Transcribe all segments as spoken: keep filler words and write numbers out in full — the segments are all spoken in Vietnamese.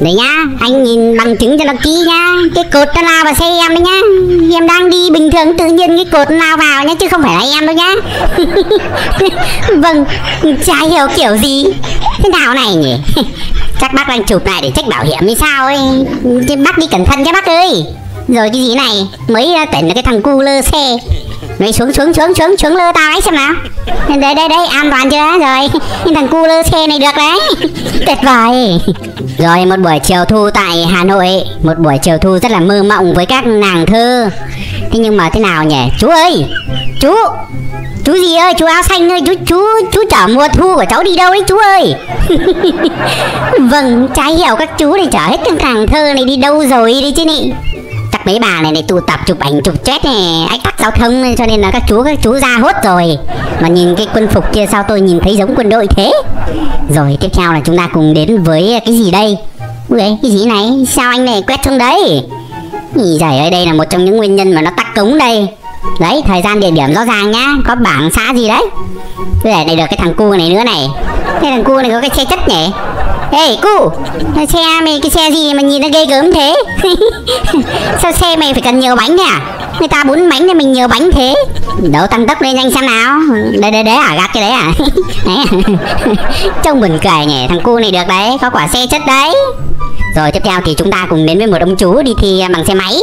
Đấy nhá, anh nhìn bằng chứng cho nó kỹ nhá. Cái cột nó lao vào xe em đấy nhá. Em đang đi bình thường tự nhiên cái cột lao vào nhá, chứ không phải là em đâu nhá. Vâng, chả hiểu kiểu gì thế nào này nhỉ. Chắc bác đang chụp lại để trách bảo hiểm hay sao ấy. Thế bác đi cẩn thận nhá bác ơi. Rồi cái gì này, mới tỉnh là cái thằng cu lơ xe. Nói xuống xuống xuống xuống xuống lơ tao ấy xem nào. Đấy đấy đấy, an toàn chưa? Rồi, thằng cu lơ xe này được đấy. Tuyệt vời. Rồi một buổi chiều thu tại Hà Nội, một buổi chiều thu rất là mơ mộng với các nàng thơ. Thế nhưng mà thế nào nhỉ? Chú ơi, chú, chú gì ơi, chú áo xanh ơi, chú chú chú chở mùa thu của cháu đi đâu đấy chú ơi. Vâng, trái hiểu các chú này chở hết các nàng thơ này đi đâu rồi đi chứ nị. Các mấy bà này này tụ tập chụp ảnh chụp chết này, ách tắc giao thông cho nên là các chú các chú ra hốt rồi. Mà nhìn cái quân phục kia sao tôi nhìn thấy giống quân đội thế. Rồi tiếp theo là chúng ta cùng đến với cái gì đây? Ui, cái gì này? Sao anh này quét xuống đấy? Ý giời ơi, đây là một trong những nguyên nhân mà nó tắc cống đây. Đấy, thời gian địa điểm rõ ràng nhá, có bảng xã gì đấy. Để này được cái thằng cu này nữa này. Thế thằng cu này có cái xe chất nhỉ? Ê cu, xe mày cái xe gì mà nhìn nó ghê gớm thế? Sao xe mày phải cần nhiều bánh thế à? Người ta bốn bánh thì mình nhiều bánh thế. Đâu tăng tốc lên nhanh xem nào. Đấy đấy đấy à, gạt cái đấy à? Đấy à? Trông buồn cười nhỉ, thằng cu này được đấy, có quả xe chất đấy. Rồi tiếp theo thì chúng ta cùng đến với một ông chú đi thi bằng xe máy.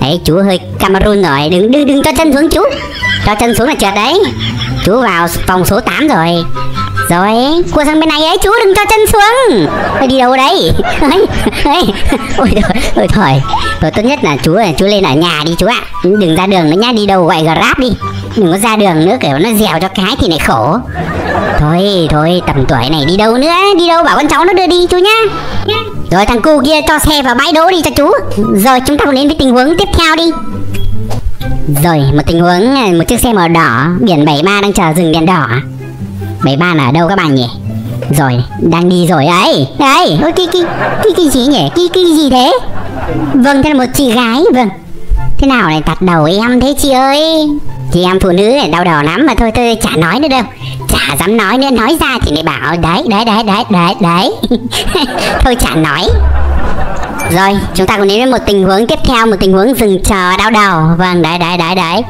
Đấy, chú hơi Cameroon rồi, đừng đừng đừng cho chân xuống chú. Cho chân xuống là trượt đấy. Chú vào phòng số tám rồi. Rồi, cua sang bên này ấy, chú đừng cho chân xuống. Thôi đi đâu đấy? Ôi trời, thôi. Rồi tốt nhất là chú chú lên ở nhà đi chú ạ. Đừng ra đường nữa nhá, đi đâu gọi Grab đi. Đừng có ra đường nữa, kiểu nó dèo cho cái thì lại khổ. Thôi, thôi, tầm tuổi này đi đâu nữa, đi đâu bảo con cháu nó đưa đi chú nhá. Rồi thằng cu kia cho xe vào bãi đỗ đi cho chú. Rồi chúng ta đến với tình huống tiếp theo đi. Rồi, một tình huống một chiếc xe màu đỏ, biển bảy ba đang chờ dừng đèn đỏ. bảy ba là ở đâu các bạn nhỉ? Rồi, đang đi rồi ấy. Đấy, ôi cái cái cái cái gì nhỉ? Cái cái gì thế? Vâng, thế là một chị gái, vâng. Thế nào này tạt đầu em thế chị ơi? Chị em phụ nữ này đau đầu lắm mà thôi tôi chả nói nữa đâu. Chả dám nói nữa, nói ra thì lại bảo đấy, đấy, đấy, đấy, đấy, đấy. Thôi chả nói. Rồi, chúng ta cùng đến với một tình huống tiếp theo, một tình huống dừng chờ đau đầu. Vâng, đấy, đấy, đấy, đấy.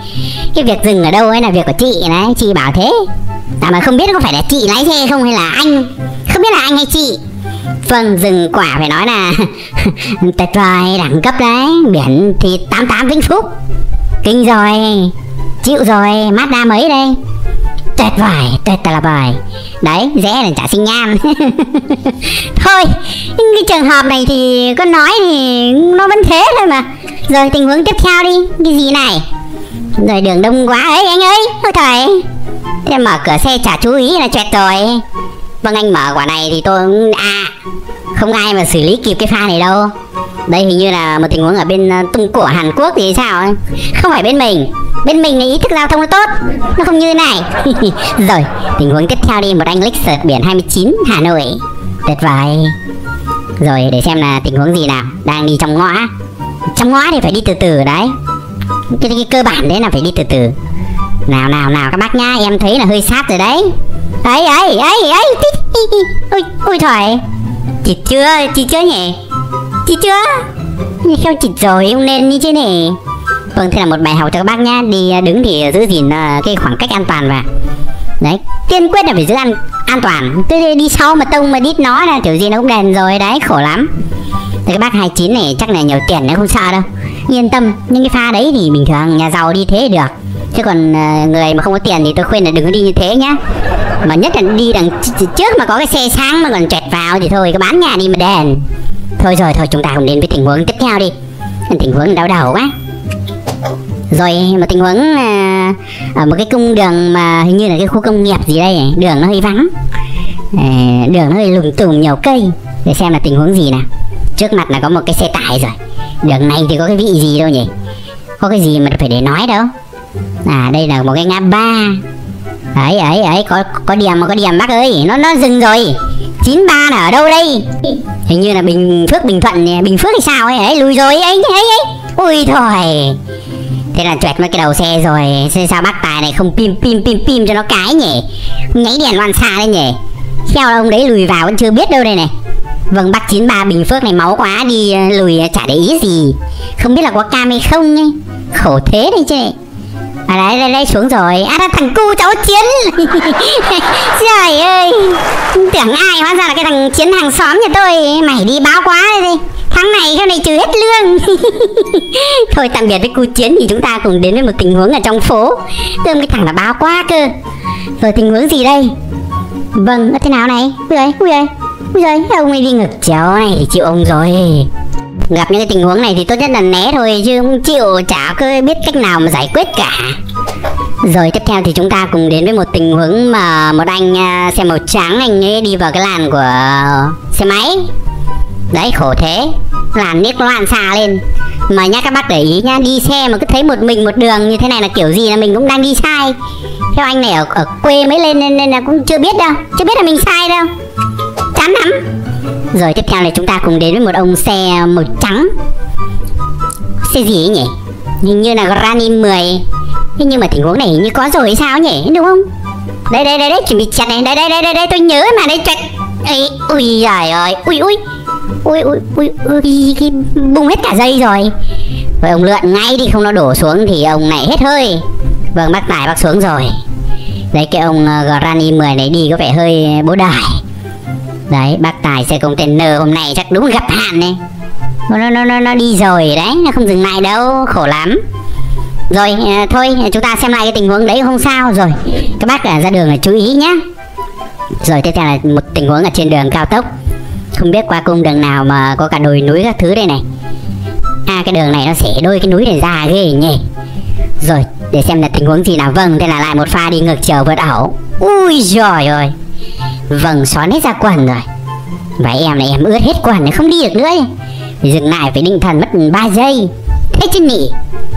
Cái việc dừng ở đâu ấy là việc của chị đấy, chị bảo thế. À mà không biết có phải là chị lái xe không hay là anh. Không biết là anh hay chị. Vâng, dừng quả phải nói là tuyệt vời, đẳng cấp đấy. Biển thì tám tám Vĩnh Phúc. Kinh rồi, chịu rồi, Mazda mấy đây. Tuyệt vời, tuyệt là vời. Đấy, dễ là chả sinh nham. Thôi, cái trường hợp này thì có nói thì nó vẫn thế thôi mà. Rồi tình huống tiếp theo đi. Cái gì này? Rồi đường đông quá ấy anh ơi. Ôi trời, thế mở cửa xe chả chú ý là tuyệt rồi. Vâng, anh mở quả này thì tôi cũng... À, không ai mà xử lý kịp cái pha này đâu. Đây hình như là một tình huống ở bên Tung Của Hàn Quốc thì sao ấy. Không phải bên mình. Bên mình ý thức giao thông nó tốt, nó không như này. Rồi, tình huống tiếp theo đi. Một anh Lexus biển hai mươi chín Hà Nội. Tuyệt vời. Rồi, để xem là tình huống gì nào. Đang đi trong ngõ. Trong ngõ thì phải đi từ từ đấy. Cái, cái cơ bản đấy là phải đi từ từ. Nào nào nào các bác nhá, em thấy là hơi sát rồi đấy. Ấy ấy ấy ấy. Ôi, ôi trời. Chịt chưa, chịt chưa nhỉ? Chịt chưa? Sao chịt rồi, không nên như thế này. Vâng, thế là một bài học cho các bác nhá. Đi đứng thì giữ gìn cái khoảng cách an toàn và đấy, kiên quyết là phải giữ an, an toàn. Cứ đi sau mà tông mà đít nó là kiểu gì nó cũng đèn rồi đấy, khổ lắm. Thế các bác hai mươi chín này chắc là nhiều tiền nó không sợ đâu. Yên tâm, những cái pha đấy thì bình thường nhà giàu đi thế được. Chứ còn người mà không có tiền thì tôi khuyên là đừng có đi như thế nhá. Mà nhất là đi đằng trước mà có cái xe sáng mà còn chẹt vào thì thôi, cứ bán nhà đi mà đèn. Thôi rồi, thôi chúng ta cùng đến với tình huống tiếp theo đi. Tình huống đau đầu quá. Rồi một tình huống à, ở một cái cung đường mà hình như là cái khu công nghiệp gì đây, đường nó hơi vắng, à, đường nó hơi lùng tùm nhiều cây. Để xem là tình huống gì nào. Trước mặt là có một cái xe tải rồi. Đường này thì có cái vị gì đâu nhỉ? Có cái gì mà phải để nói đâu. À đây là một cái ngã ba. Ấy ấy ấy, có có điểm mà có điểm bác ơi, nó nó dừng rồi. chín ba là ở đâu đây? Hình như là Bình Phước, Bình Thuận này, Bình Phước hay sao ấy, ấy lùi rồi ấy ấy ấy. Ui thôi. Thế là tuyệt mất cái đầu xe rồi. Sao bác tài này không pim pim pim pim cho nó cái nhỉ? Nháy đèn loan xa lên nhỉ? Sao ông đấy lùi vào vẫn chưa biết đâu đây này. Vâng, Bắc chín ba Bình Phước này máu quá, đi lùi chả để ý gì. Không biết là có cam hay không ấy. Khổ thế đấy chứ. À đấy, đây, đây xuống rồi. À thằng cu cháu Chiến. Trời ơi, tưởng ai, hóa ra là cái thằng Chiến hàng xóm nhà tôi. Mày đi báo quá rồi. Tháng này sau này trừ hết lương. Thôi tạm biệt với cu Chiến, thì chúng ta cùng đến với một tình huống ở trong phố. Tưởng cái thằng là báo quá cơ. Rồi tình huống gì đây? Vâng, thế nào này? Ui ơi, ui ơi, ui ơi, ông ấy đi ngược chéo này thì chịu ông rồi. Gặp những cái tình huống này thì tốt nhất là né thôi, chứ không chịu chả có biết cách nào mà giải quyết cả. Rồi tiếp theo thì chúng ta cùng đến với một tình huống mà một anh xe màu trắng, anh ấy đi vào cái làn của xe máy. Đấy, khổ thế, làn niếc loạn xà lên. Mà nhá các bác để ý nhá, đi xe mà cứ thấy một mình một đường như thế này là kiểu gì là mình cũng đang đi sai. Theo anh này ở, ở quê mới lên nên, nên là cũng chưa biết đâu, chưa biết là mình sai đâu. Chán lắm. Rồi tiếp theo là chúng ta cùng đến với một ông xe màu trắng. Xe gì ấy nhỉ? Hình như là Granny mười. Thế nhưng mà tình huống này như có rồi hay sao nhỉ, đúng không? Đây đây đây đấy, chuẩn bị chặt này, đây đây đây đây, tôi nhớ mà đây chặt. Ê, ui giời ơi, ui ui. Ui ui ui ui, cái bung hết cả dây rồi. Rồi ông lượn ngay đi, không nó đổ xuống thì ông này hết hơi. Vâng, bác Tài bác xuống rồi. Đấy, cái ông Granny mười này đi có vẻ hơi bố đài. Đấy, bác Tài xe container hôm nay chắc đúng gặp hạn này. Nó, nó, nó, nó đi rồi đấy, nó không dừng lại đâu, khổ lắm. Rồi, à, thôi chúng ta xem lại cái tình huống đấy không sao rồi. Các bác à, ra đường là chú ý nhá. Rồi tiếp theo là một tình huống ở trên đường cao tốc. Không biết qua cung đường nào mà có cả đồi núi các thứ đây này. À, cái đường này nó sẽ đôi cái núi này ra ghê nhỉ. Rồi, để xem là tình huống gì nào. Vâng, đây là lại một pha đi ngược chiều vượt ẩu. Ui giời ơi. Vâng, xón hết ra quần rồi. Và em này em ướt hết quần, không đi được nữa. Dừng lại phải định thần mất ba giây. Thế chứ nhỉ.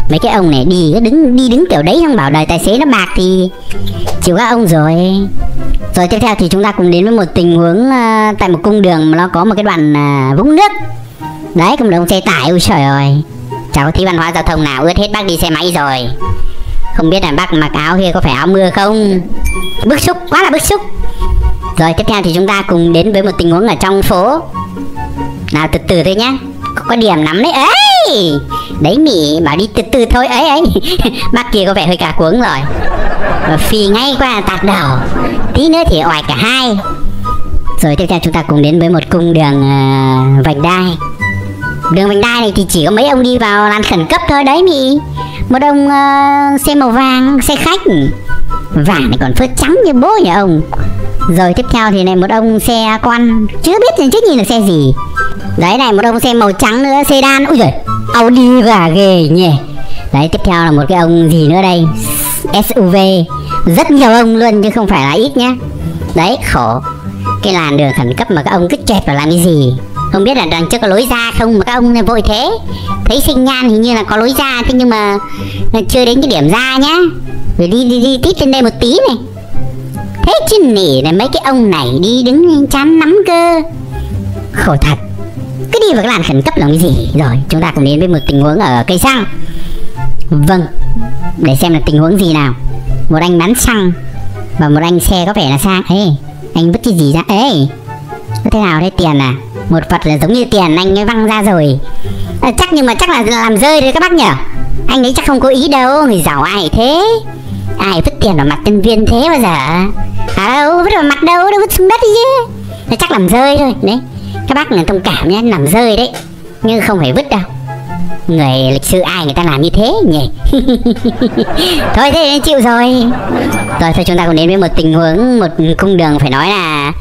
Mấy cái ông này đi cứ đứng đi đứng kiểu đấy, không bảo đời tài xế nó bạc thì chịu các ông rồi. Rồi tiếp theo thì chúng ta cùng đến với một tình huống uh, tại một cung đường mà nó có một cái đoạn uh, vũng nước. Đấy, cũng là ông xe tải, ôi trời ơi. Cháu thấy văn hóa giao thông nào, ướt hết bác đi xe máy rồi. Không biết là bác mặc áo kia có phải áo mưa không. Bức xúc, quá là bức xúc. Rồi tiếp theo thì chúng ta cùng đến với một tình huống ở trong phố. Nào từ từ thôi nhá, có điểm lắm đấy. Ấy đấy mị, bảo đi từ từ thôi. Ấy ấy. Bác kia có vẻ hơi cả cuống rồi. Và phi ngay qua tạt đầu. Tí nữa thì oải cả hai. Rồi tiếp theo chúng ta cùng đến với một cung đường uh, vành đai. Đường vành đai này thì chỉ có mấy ông đi vào làn khẩn cấp thôi đấy mị. Một ông uh, xe màu vàng, xe khách. Vàng này còn phớt trắng như bố nhà ông. Rồi tiếp theo thì này một ông xe con, chưa biết là trước nhìn là xe gì. Đấy, này một ông xe màu trắng nữa, sedan. Úi giời, Audi và ghê nhỉ. Đấy, tiếp theo là một cái ông gì nữa đây, ét u vê. Rất nhiều ông luôn chứ không phải là ít nhá. Đấy, khổ. Cái làn đường khẩn cấp mà các ông cứ chẹp vào làm cái gì. Không biết là đằng trước có lối ra không mà các ông này vội thế. Thấy sinh nhan hình như là có lối ra, thế nhưng mà chưa đến cái điểm ra nhá. Rồi đi đi đi tít lên đây một tí này. Thế chứ nỉ này, mấy cái ông này đi đứng chán lắm cơ. Khổ thật. Cứ đi vào cái làn khẩn cấp làm cái gì. Rồi chúng ta cùng đến với một tình huống ở cây xăng. Vâng, để xem là tình huống gì nào. Một anh bán xăng và một anh xe có vẻ là sang. Ê, anh vứt cái gì ra? Ê, thế nào đấy, tiền à? Một vật là giống như tiền anh ấy văng ra rồi à, chắc nhưng mà chắc là làm rơi đấy các bác nhở. Anh ấy chắc không cố ý đâu. Người giàu ai thế, ai vứt tiền vào mặt nhân viên thế bao giờ. À đâu, vứt vào mặt đâu, đâu vứt xuống đất chứ. Nó chắc làm rơi thôi. Đấy, các bác là thông cảm nhé, làm rơi đấy. Nhưng không phải vứt đâu. Người lịch sự ai người ta làm như thế nhỉ. Thôi thế nên chịu rồi. Rồi thôi chúng ta cũng đến với một tình huống, một cung đường phải nói là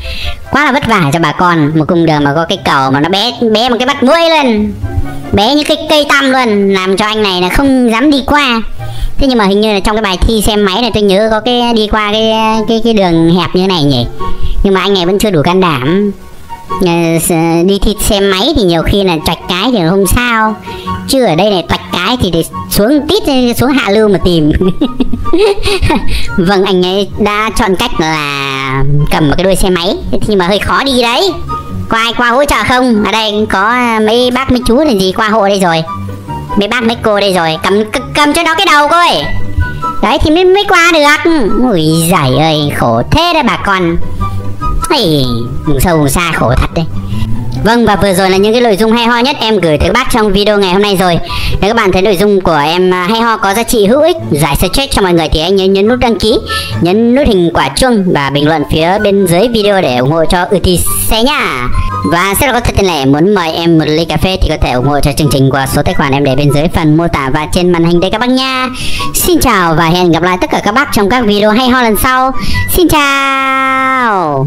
quá là vất vả cho bà con. Một cung đường mà có cái cầu mà nó bé bé một cái bắt muỗi luôn. Bé như cái cây tăm luôn. Làm cho anh này là không dám đi qua. Thế nhưng mà hình như là trong cái bài thi xe máy này tôi nhớ có cái đi qua cái cái, cái đường hẹp như này nhỉ. Nhưng mà anh này vẫn chưa đủ can đảm. Đi thịt xe máy thì nhiều khi là toạch cái thì không sao, chứ ở đây này toạch cái thì để xuống tít xuống hạ lưu mà tìm. Vâng, anh ấy đã chọn cách là cầm một cái đuôi xe máy, nhưng mà hơi khó đi đấy. Có ai qua hỗ trợ không? Ở đây có mấy bác mấy chú là gì qua hộ đây rồi, mấy bác mấy cô đây rồi. Cầm cầm cho nó cái đầu coi. Đấy thì mới mới qua được. Ui giời ơi, khổ thế đấy bà con. Ê, vùng sâu vùng xa khổ thật đấy. Vâng, và vừa rồi là những cái nội dung hay ho nhất em gửi tới các bác trong video ngày hôm nay rồi. Nếu các bạn thấy nội dung của em hay ho, có giá trị hữu ích, giải stress cho mọi người thì anh nhớ nhấn nút đăng ký, nhấn nút hình quả chuông và bình luận phía bên dưới video để ủng hộ cho Ừ Thì Xe nha. Và sẽ là có thật tên lẻ muốn mời em một ly cà phê thì có thể ủng hộ cho chương trình qua số tài khoản em để bên dưới phần mô tả và trên màn hình đây các bác nha. Xin chào và hẹn gặp lại tất cả các bác trong các video hay ho lần sau. Xin chào.